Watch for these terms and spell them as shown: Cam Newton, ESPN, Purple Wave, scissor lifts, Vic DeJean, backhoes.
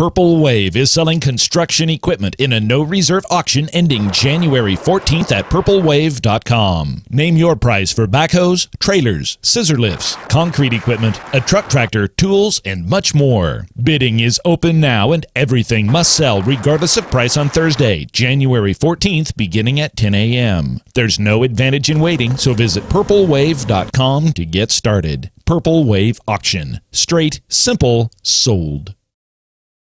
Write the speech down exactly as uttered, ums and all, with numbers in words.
Purple Wave is selling construction equipment in a no-reserve auction ending January fourteenth at purple wave dot com. Name your price for backhoes, trailers, scissor lifts, concrete equipment, a truck tractor, tools, and much more. Bidding is open now and everything must sell regardless of price on Thursday, January fourteenth, beginning at ten A M There's no advantage in waiting, so visit purple wave dot com to get started. Purple Wave Auction. Straight, simple, sold.